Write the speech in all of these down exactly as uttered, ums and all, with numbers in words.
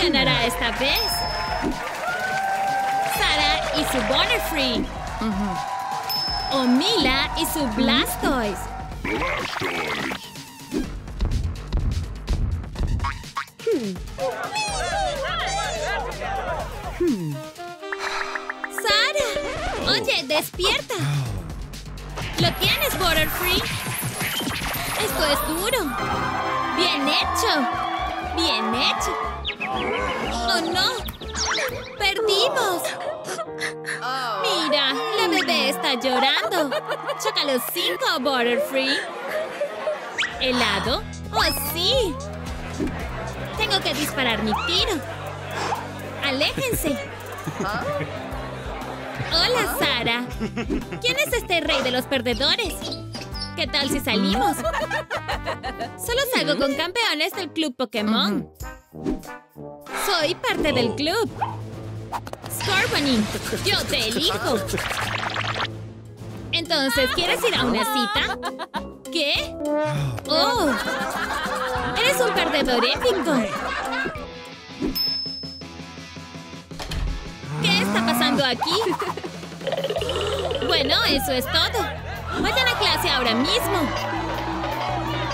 ganará esta vez. Sara y su Butterfree. Uh-huh. O Mila y su Blastoise. Blastoise. Hmm. Hmm. ¡Sara! ¡Oye, despierta! ¿Lo tienes, Butterfree? ¡Esto es duro! ¡Bien hecho! ¡Bien hecho! ¡Oh, no! ¡Perdimos! ¡Mira! ¡La bebé está llorando! ¡Choca los cinco, Butterfree! ¿Helado? ¡Oh, sí! Tengo que disparar mi tiro. ¡Aléjense! Hola, Sara. ¿Quién es este rey de los perdedores? ¿Qué tal si salimos? Solo salgo con campeones del club Pokémon. Soy parte del club. Scorbunny, yo te elijo. Entonces, ¿quieres ir a una cita? ¿Qué? ¡Oh! ¡Eres un perdedor épico! ¿Qué está pasando aquí? Bueno, eso es todo. Vayan a clase ahora mismo.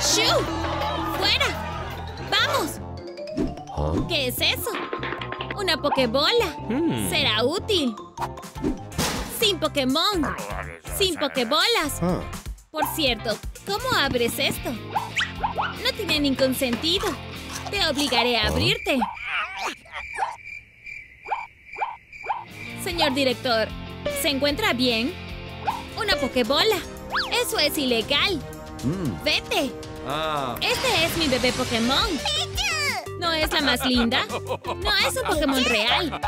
¡Shoo! ¡Fuera! ¡Vamos! ¿Qué es eso? Una Pokébola. Será útil. ¡Sin Pokémon! ¡Sin Pokébolas! Por cierto, ¿cómo abres esto? No tiene ningún sentido. Te obligaré a abrirte. Señor director, ¿se encuentra bien? Una Pokébola. Eso es ilegal. Mm. ¡Vete! Ah. Este es mi bebé Pokémon. ¿No es la más linda? No es un Pokémon real.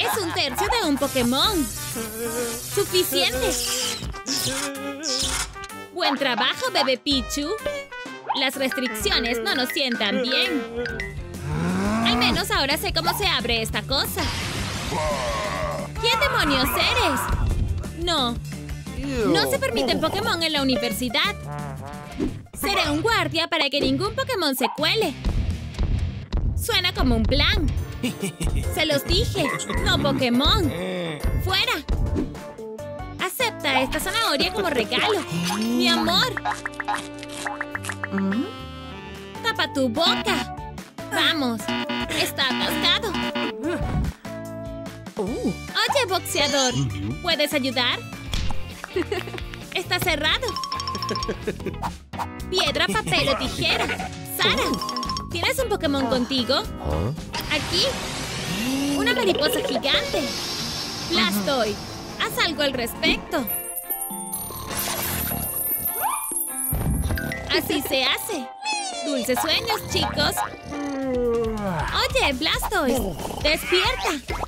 Es un tercio de un Pokémon. Suficiente. Buen trabajo, bebé Pichu. Las restricciones no nos sientan bien. Al menos ahora sé cómo se abre esta cosa. ¿Quién demonios eres? No. No se permiten Pokémon en la universidad. Seré un guardia para que ningún Pokémon se cuele. Suena como un plan. Se los dije. No Pokémon. Fuera. Acepta esta zanahoria como regalo. Mi amor. Tapa tu boca. Vamos. Está atascado. Oye, boxeador. ¿Puedes ayudar? Está cerrado. Piedra, papel o tijera. Sara. ¿Tienes un Pokémon contigo? Aquí. Una mariposa gigante. Blastoise, haz algo al respecto. Así se hace. Dulces sueños, chicos. Oye, Blastoise, despierta.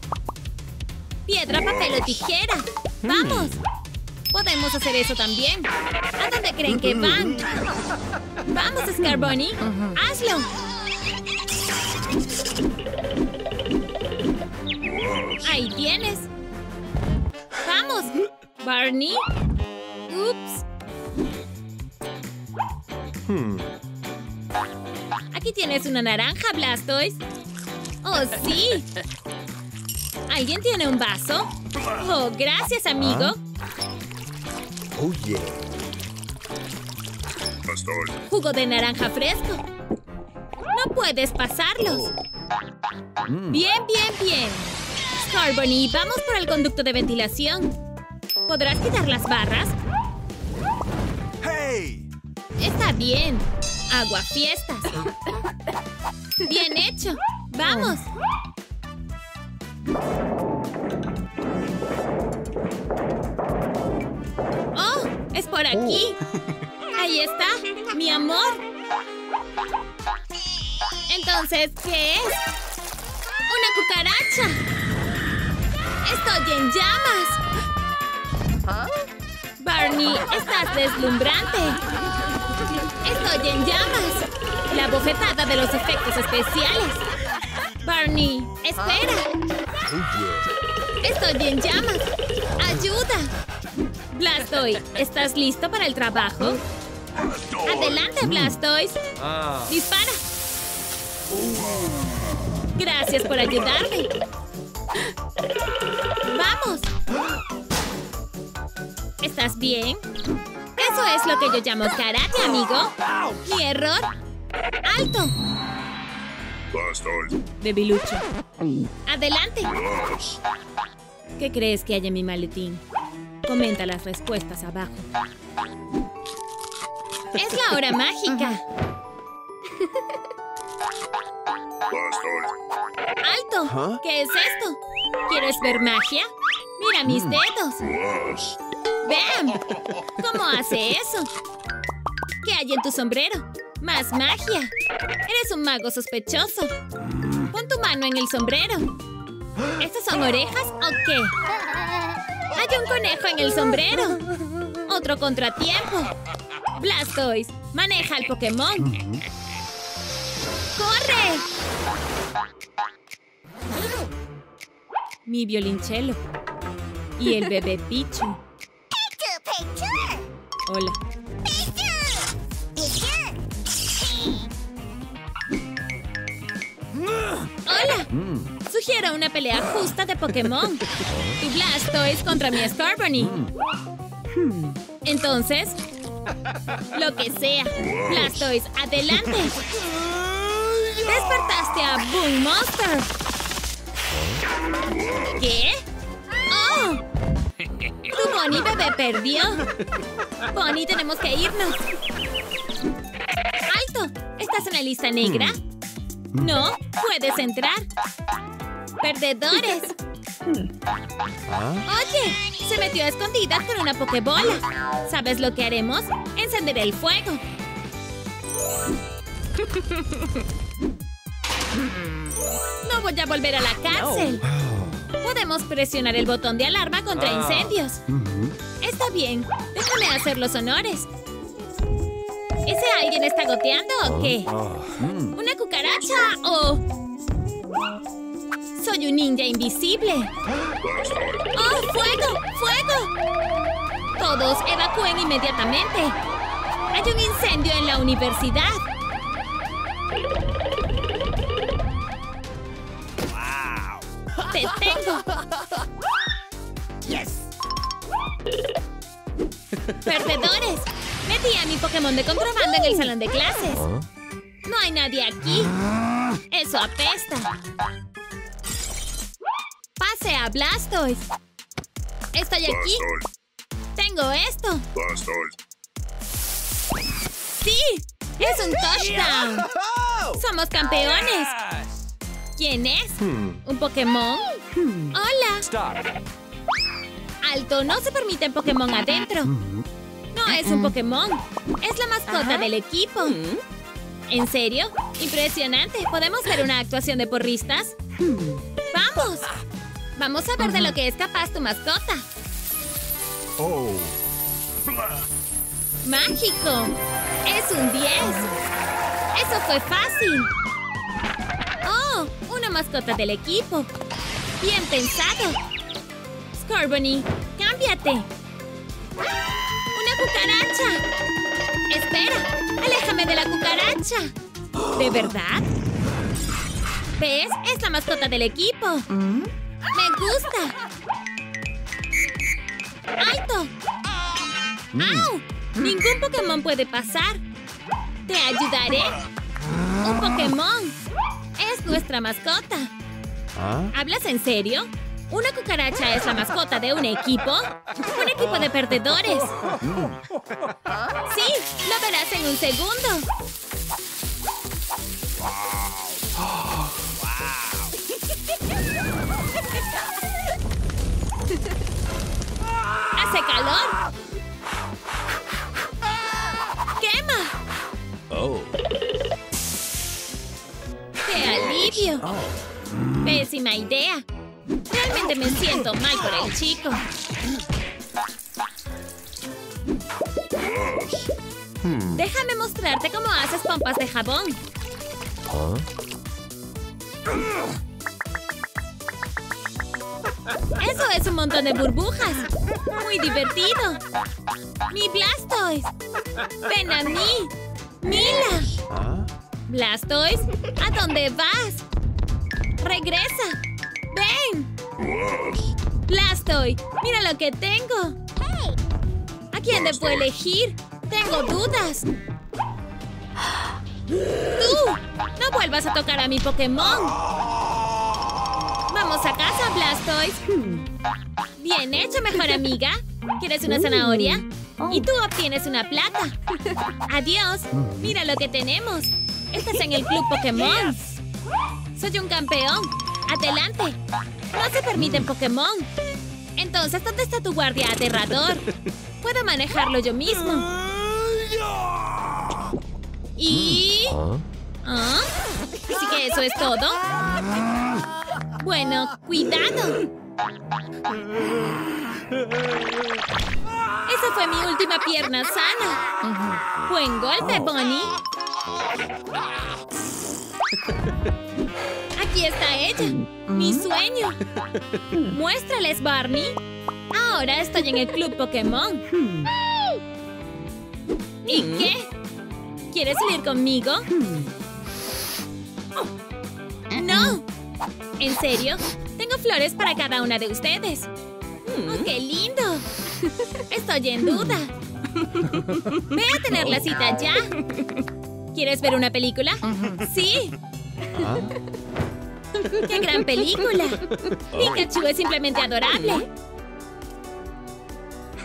Piedra, papel o tijera. ¡Vamos! Podemos hacer eso también. ¿A dónde creen que van? Vamos, Scorbunny. Hazlo. Ahí tienes. Vamos, Barney. Ups. Aquí tienes una naranja, Blastoise. Oh, sí. ¿Alguien tiene un vaso? Oh, gracias, amigo. Oh, yeah. Jugo de naranja fresco. No puedes pasarlos. Oh. Mm. Bien, bien, bien. Scorbunny, vamos por el conducto de ventilación. ¿Podrás quitar las barras? Hey. Está bien. Agua fiestas. Bien hecho. Vamos. Es por aquí. Ahí está, mi amor. Entonces, ¿qué es? ¡Una cucaracha! ¡Estoy en llamas! Barney, estás deslumbrante. ¡Estoy en llamas! La bofetada de los efectos especiales. Barney, espera. ¡Estoy en llamas! ¡Ayuda! Blastoise, ¿estás listo para el trabajo? ¡Adelante, Blastoise! ¡Dispara! Gracias por ayudarme. ¡Vamos! ¿Estás bien? Eso es lo que yo llamo karate, amigo. Mi error. ¡Alto! Bastón. Debilucho. ¡Adelante! Dios. ¿Qué crees que hay en mi maletín? Comenta las respuestas abajo. ¡Es la hora mágica! Bastón. ¡Alto! ¿Huh? ¿Qué es esto? ¿Quieres ver magia? ¡Mira mis mm. dedos! Dios. ¡Bam! ¿Cómo hace eso? ¿Qué hay en tu sombrero? ¡Más magia! ¡Eres un mago sospechoso! ¡Pon tu mano en el sombrero! ¿Estas son orejas o qué? ¡Hay un conejo en el sombrero! ¡Otro contratiempo! ¡Blastoise! ¡Maneja al Pokémon! ¡Corre! Mi violonchelo. Y el bebé Pichu. Hola. ¡Hola! Mm. Sugiero una pelea justa de Pokémon. Tu Blastoise contra mi Scorbunny. Mm. Entonces, lo que sea. Blastoise, adelante. Despertaste a Boom Monster. ¿Qué? ¡Oh! Tu Bonnie bebé perdió. Bonnie, tenemos que irnos. ¡Alto! ¿Estás en la lista negra? No, puedes entrar. Perdedores. Oye, se metió a escondidas con una Pokébola. ¿Sabes lo que haremos? Encender el fuego. No voy a volver a la cárcel. Podemos presionar el botón de alarma contra incendios. Está bien, déjame hacer los honores. ¿Ese alguien está goteando o qué? ¿Una cucaracha o...? ¡Soy un ninja invisible! ¡Oh, fuego! ¡Fuego! Todos evacúen inmediatamente. Hay un incendio en la universidad. ¡Te tengo! ¡Yes! ¡Perdedores! Metí a mi Pokémon de contrabando en el salón de clases. No hay nadie aquí. Eso apesta. Pase a Blastoise. Estoy aquí. Tengo esto. ¡Sí! ¡Es un touchdown! ¡Somos campeones! ¿Quién es? ¿Un Pokémon? ¡Hola! ¡Alto! No se permiten Pokémon adentro. No es un Pokémon. Es la mascota del equipo. ¿En serio? Impresionante. ¿Podemos ver una actuación de porristas? ¡Vamos! Vamos a ver de lo que es capaz tu mascota. Oh. ¡Mágico! ¡Es un diez! ¡Eso fue fácil! ¡Oh! Una mascota del equipo. ¡Bien pensado! Scorbunny, cámbiate. ¡Cucaracha! ¡Espera! ¡Aléjame de la cucaracha! ¿De verdad? ¿Ves? Es la mascota del equipo. ¿Mm? ¡Me gusta! ¡Alto! Mm. ¡Au! Ningún Pokémon puede pasar. ¿Te ayudaré? ¡Un Pokémon! ¡Es nuestra mascota! ¿Hablas en serio? ¿Una cucaracha es la mascota de un equipo? ¡Un equipo de perdedores! ¡Sí! ¡Lo verás en un segundo! ¡Hace calor! ¡Quema! ¡Qué alivio! ¡Pésima idea! Realmente me siento mal por el chico. Déjame mostrarte cómo haces pompas de jabón. Eso es un montón de burbujas. Muy divertido. Mi Blastoise. Ven a mí. Mila. Blastoise, ¿a dónde vas? ¡Regresa! ¡Ven! ¡Blastoise! ¡Mira lo que tengo! ¿A quién debo elegir? ¡Tengo dudas! ¡Tú! ¡No vuelvas a tocar a mi Pokémon! ¡Vamos a casa, Blastoise! ¡Bien hecho, mejor amiga! ¿Quieres una zanahoria? Y tú obtienes una plata. ¡Adiós! ¡Mira lo que tenemos! ¡Estás en el Club Pokémon! ¡Soy un campeón! ¡Adelante! ¡No se permiten Pokémon! Entonces, ¿dónde está tu guardia aterrador? ¡Puedo manejarlo yo mismo! ¿Y...? ¿Ah? ¿Así que eso es todo? Bueno, ¡cuidado! ¡Esa fue mi última pierna sana! ¡Buen golpe, Bonnie! ¡Aquí está ella! ¡Mi sueño! ¡Muéstrales, Barney! ¡Ahora estoy en el Club Pokémon! ¿Y qué? ¿Quieres salir conmigo? ¡No! ¿En serio? Tengo flores para cada una de ustedes. ¡Oh, qué lindo! Estoy en duda. Ve a tener la cita ya. ¿Quieres ver una película? ¡Sí! ¡Qué gran película! Pikachu es simplemente adorable.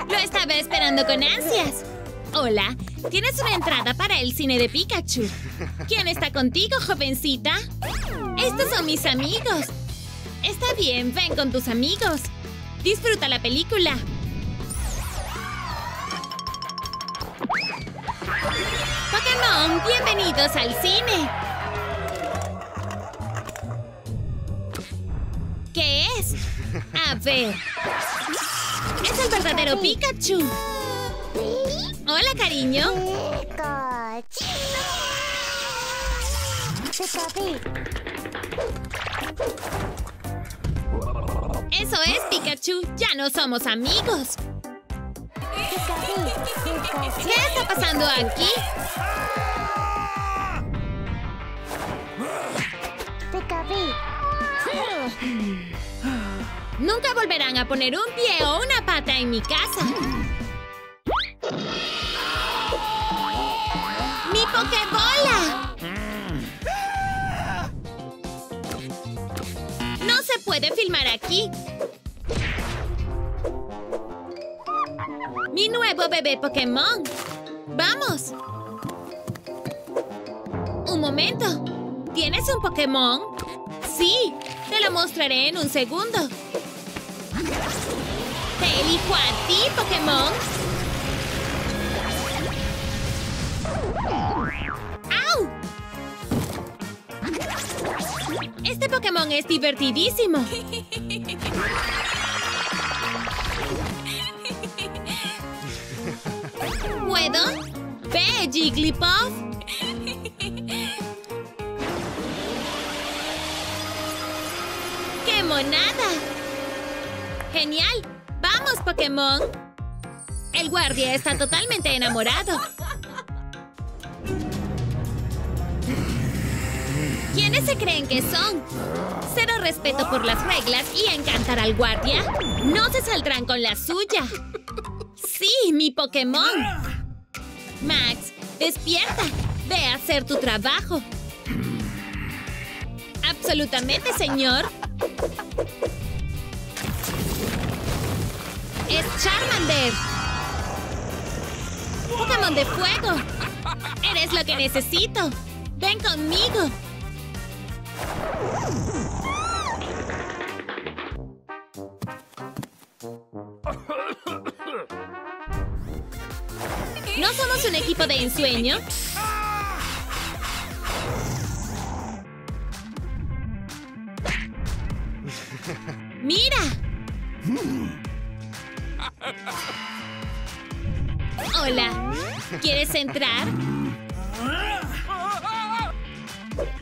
Lo estaba esperando con ansias. Hola, tienes una entrada para el cine de Pikachu. ¿Quién está contigo, jovencita? Estos son mis amigos. Está bien, ven con tus amigos. Disfruta la película. Pokémon, bienvenidos al cine. ¿Qué es? A ver. Es el verdadero Pikachu. Hola, cariño. Eso es, Pikachu. Ya no somos amigos. ¿Qué está pasando aquí? Nunca volverán a poner un pie o una pata en mi casa. ¡Mi Pokébola! No se puede filmar aquí. ¡Mi nuevo bebé Pokémon! ¡Vamos! ¡Un momento! ¿Tienes un Pokémon? ¡Sí! Te lo mostraré en un segundo. ¡Te elijo a ti, Pokémon! ¡Au! Este Pokémon es divertidísimo. ¿Puedo? ¡Ve, Jigglypuff! ¡Qué monada! ¡Genial! ¡Vamos, Pokémon! El guardia está totalmente enamorado. ¿Quiénes se creen que son? Cero respeto por las reglas y encantar al guardia. ¡No se saldrán con la suya! ¡Sí, mi Pokémon! Max, despierta. Ve a hacer tu trabajo. Absolutamente, señor. Es Charmander. Pokémon de fuego. Eres lo que necesito. Ven conmigo. ¿No somos un equipo de ensueño? ¡Mira! Hola. ¿Quieres entrar?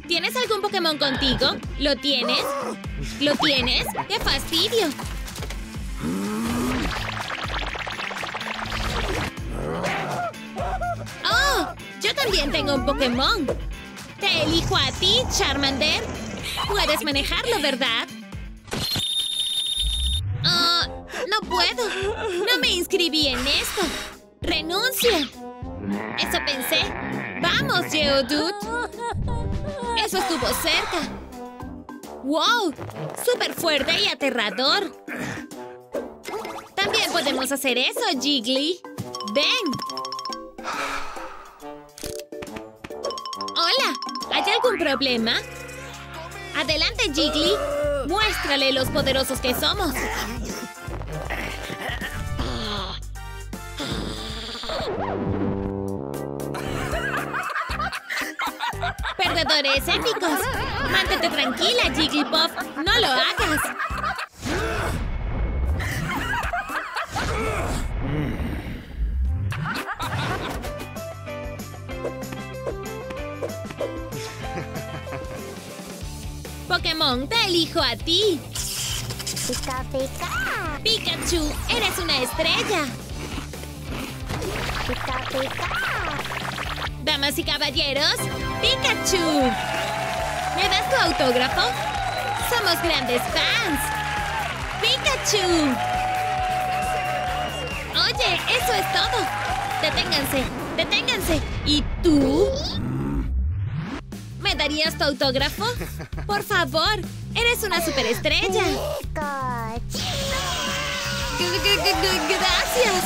¿Tienes algún Pokémon contigo? ¿Lo tienes? ¿Lo tienes? ¡Qué fastidio! ¡Oh! ¡Yo también tengo un Pokémon! ¡Te elijo a ti, Charmander! Puedes manejarlo, ¿verdad? Uh, no puedo. No me inscribí en esto. ¡Renuncio! Eso pensé. ¡Vamos, Geodude! Eso estuvo cerca. ¡Wow! ¡Súper fuerte y aterrador! También podemos hacer eso, Jiggly. ¡Ven! ¡Hola! ¿Hay algún problema? ¡Adelante, Jiggly! ¡Muéstrale los poderosos que somos! ¡Perdedores épicos! ¡Mantente tranquila, Jigglypuff! ¡No lo hagas! Pokémon, te elijo a ti. Pica, pica. Pikachu, eres una estrella. Pica, pica. Damas y caballeros, Pikachu. ¿Me das tu autógrafo? Somos grandes fans. Pikachu. Oye, eso es todo. Deténganse, deténganse. ¿Y tú? ¿Me darías tu autógrafo? ¡Por favor! ¡Eres una superestrella! ¡Gracias!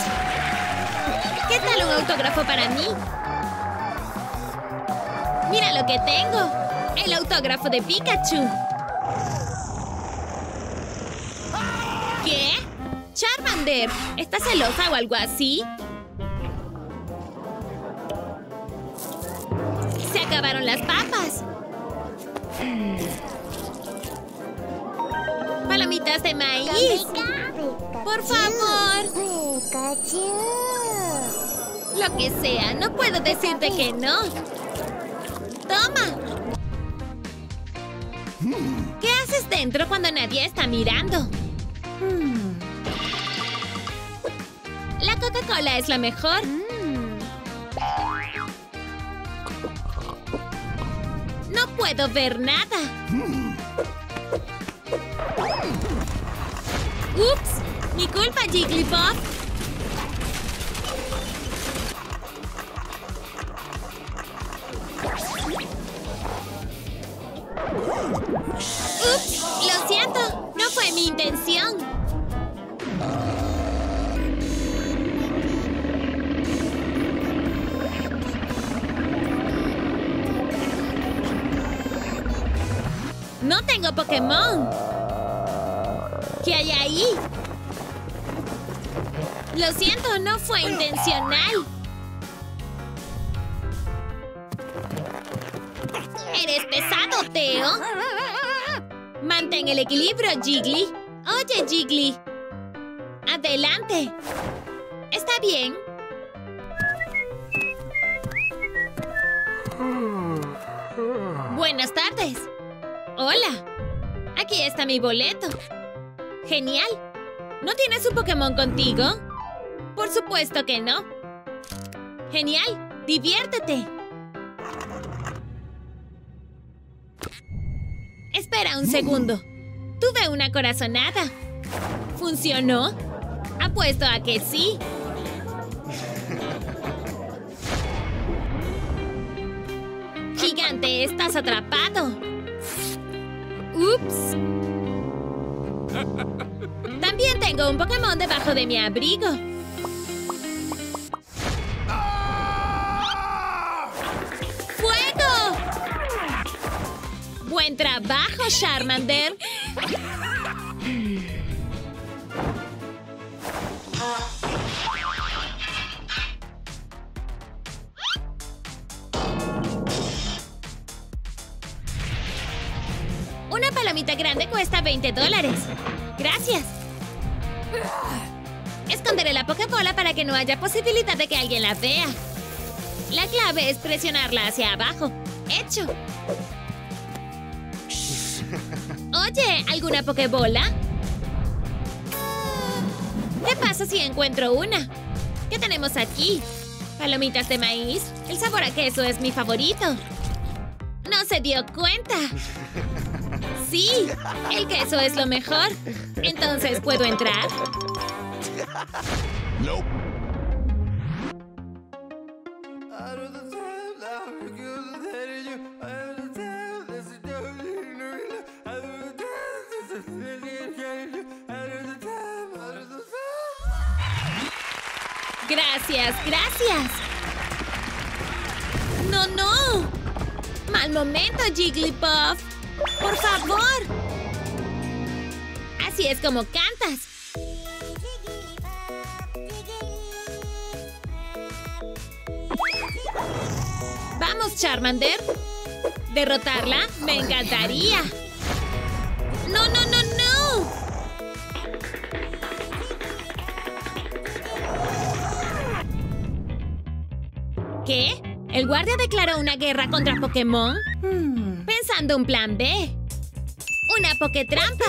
¿Qué tal un autógrafo para mí? ¡Mira lo que tengo! ¡El autógrafo de Pikachu! ¿Qué? ¡Charmander! ¿Estás celosa o algo así? ¡Se acabaron las papas! ¡Palomitas de maíz! ¡Por favor! Lo que sea, no puedo decirte que no. ¡Toma! ¿Qué haces dentro cuando nadie está mirando? La Coca-Cola es la mejor. ¡No puedo ver nada! ¡Ups! ¡Mi culpa, Jigglypuff! ¡Ups! ¡Lo siento! ¡No fue mi intención! ¡No tengo Pokémon! ¿Qué hay ahí? Lo siento, no fue intencional. ¡Eres pesado, Teo! Mantén el equilibrio, Jiggly. Oye, Jiggly. Adelante. ¿Está bien? Buenas tardes. ¡Hola! Aquí está mi boleto. ¡Genial! ¿No tienes un Pokémon contigo? Por supuesto que no. ¡Genial! ¡Diviértete! Espera un segundo. Tuve una corazonada. ¿Funcionó? Apuesto a que sí. ¡Gigante, estás atrapado! ¡Ups! También tengo un Pokémon debajo de mi abrigo. ¡Fuego! ¡Buen trabajo, Charmander! Grande cuesta veinte dólares. Gracias. Esconderé la Pokébola para que no haya posibilidad de que alguien la vea. La clave es presionarla hacia abajo. ¡Hecho! Oye, ¿alguna Pokébola? ¿Qué pasa si encuentro una? ¿Qué tenemos aquí? Palomitas de maíz. El sabor a queso es mi favorito. No se dio cuenta. sí! ¡El queso es lo mejor! Entonces, ¿puedo entrar? No. Gracias, gracias. ¡No, no! ¡Mal momento, Jigglypuff! ¡Por favor! Así es como cantas. ¡Vamos, Charmander! ¿Derrotarla? ¡Me encantaría! ¡No, no, no, no! ¿Qué? ¿El guardia declaró una guerra contra Pokémon? Hmm. Pensando un plan B. ¡Una Pokétrampa!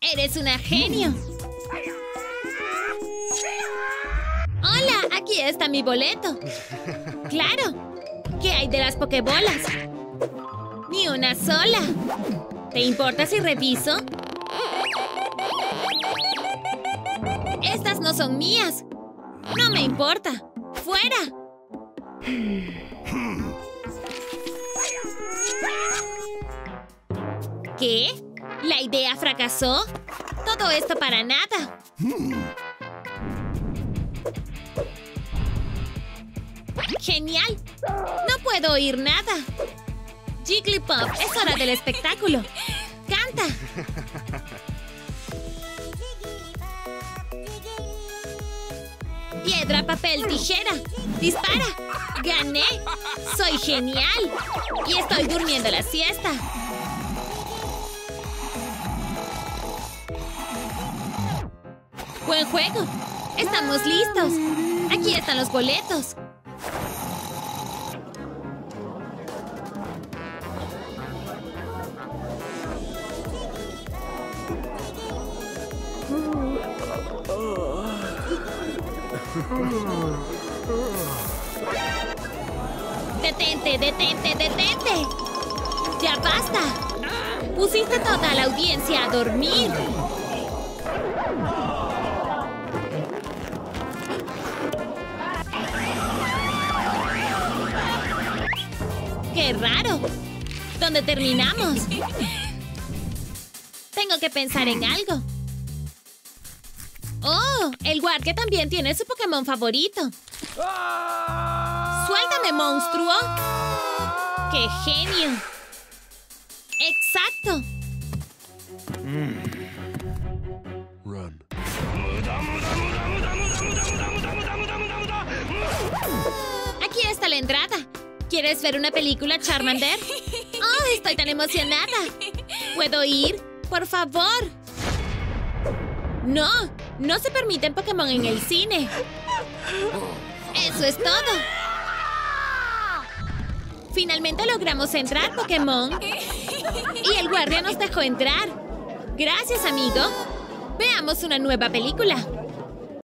¡Eres una genio! ¡Hola! ¡Aquí está mi boleto! ¡Claro! ¿Qué hay de las Pokébolas? ¡Ni una sola! ¿Te importa si reviso? ¡Estas no son mías! ¡No me importa! ¡Fuera! ¿Qué? ¿La idea fracasó? ¡Todo esto para nada! ¡Genial! ¡No puedo oír nada! Jigglypuff, es hora del espectáculo. ¡Canta! ¡Piedra, papel, tijera! ¡Dispara! ¡Gané! ¡Soy genial! ¡Y estoy durmiendo la siesta! ¡Buen juego! ¡Estamos listos! ¡Aquí están los boletos! ¡Detente, detente, detente! ¡Ya basta! ¡Pusiste toda la audiencia a dormir! ¡Qué raro! ¿Dónde terminamos? Tengo que pensar en algo. ¡Oh! El guardia también tiene su Pokémon favorito. ¡Suéltame, monstruo! ¡Qué genio! ¡Exacto! Mm. Run. Aquí está la entrada. ¿Quieres ver una película, Charmander? ¡Oh, estoy tan emocionada! ¿Puedo ir? ¡Por favor! ¡No! ¡No se permiten Pokémon en el cine! ¡Eso es todo! ¡Finalmente logramos entrar, Pokémon! ¡Y el guardia nos dejó entrar! ¡Gracias, amigo! ¡Veamos una nueva película!